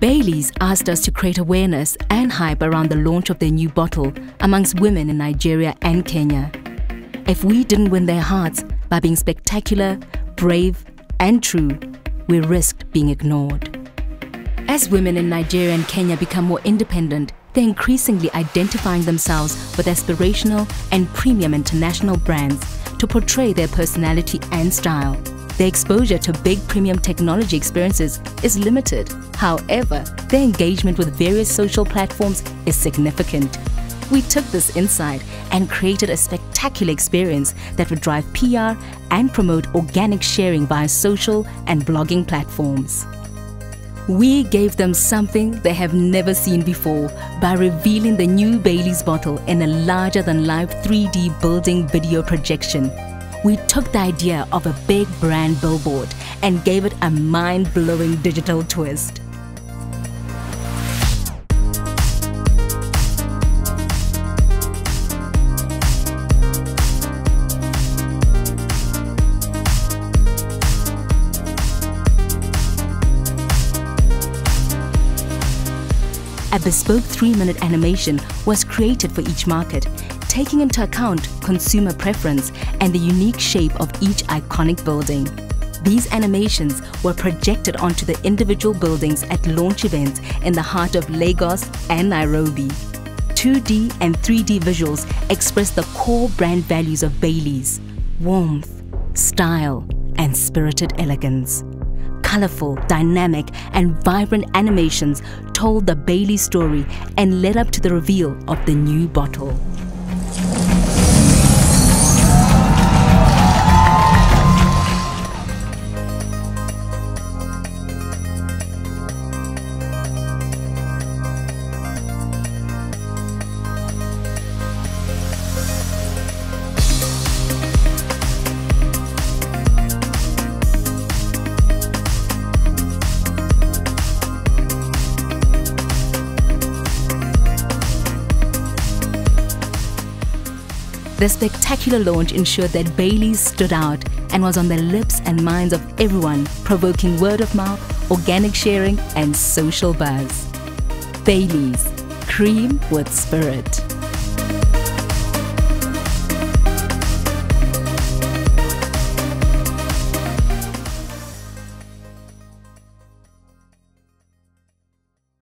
Baileys asked us to create awareness and hype around the launch of their new bottle amongst women in Nigeria and Kenya. If we didn't win their hearts by being spectacular, brave and true, we risked being ignored. As women in Nigeria and Kenya become more independent, they're increasingly identifying themselves with aspirational and premium international brands to portray their personality and style. Their exposure to big premium technology experiences is limited. However, their engagement with various social platforms is significant. We took this insight and created a spectacular experience that would drive PR and promote organic sharing via social and blogging platforms. We gave them something they have never seen before by revealing the new Baileys bottle in a larger-than-life 3D building video projection. We took the idea of a big brand billboard and gave it a mind-blowing digital twist. A bespoke 3-minute animation was created for each market, taking into account consumer preference and the unique shape of each iconic building. These animations were projected onto the individual buildings at launch events in the heart of Lagos and Nairobi. 2D and 3D visuals express the core brand values of Baileys: warmth, style, and spirited elegance. Colorful, dynamic, and vibrant animations told the Baileys story and led up to the reveal of the new bottle. The spectacular launch ensured that Baileys stood out and was on the lips and minds of everyone, provoking word of mouth, organic sharing and social buzz. Baileys, cream with spirit.